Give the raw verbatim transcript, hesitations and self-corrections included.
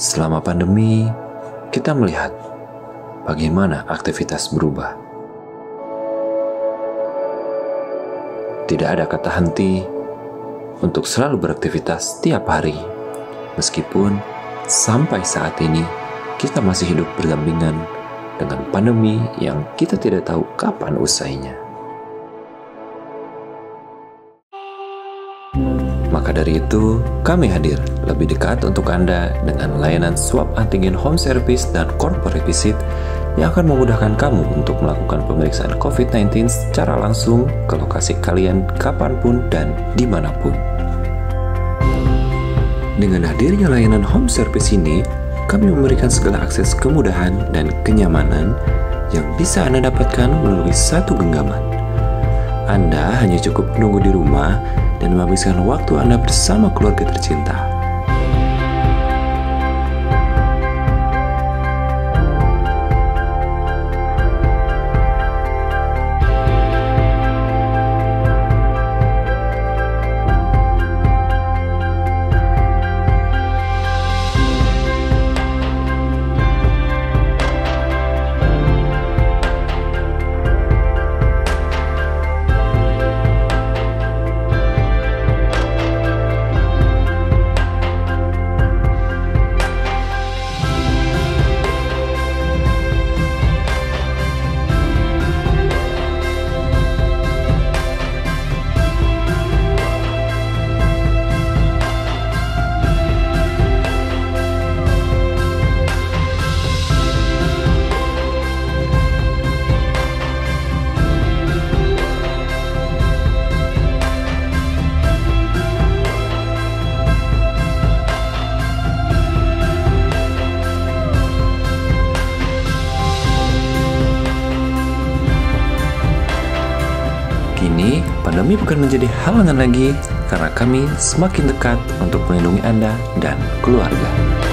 Selama pandemi, kita melihat bagaimana aktivitas berubah. Tidak ada kata henti untuk selalu beraktivitas tiap hari, meskipun sampai saat ini kita masih hidup berdampingan dengan pandemi yang kita tidak tahu kapan usainya. Maka dari itu, kami hadir lebih dekat untuk Anda dengan layanan swab antigen home service dan corporate visit yang akan memudahkan kamu untuk melakukan pemeriksaan covid sembilan belas secara langsung ke lokasi kalian kapanpun dan dimanapun. Dengan hadirnya layanan home service ini, kami memberikan segala akses kemudahan dan kenyamanan yang bisa Anda dapatkan melalui satu genggaman. Anda hanya cukup menunggu di rumah dan menghabiskan waktu Anda bersama keluarga tercinta. Kini, pandemi bukan menjadi halangan lagi karena kami semakin dekat untuk melindungi Anda dan keluarga.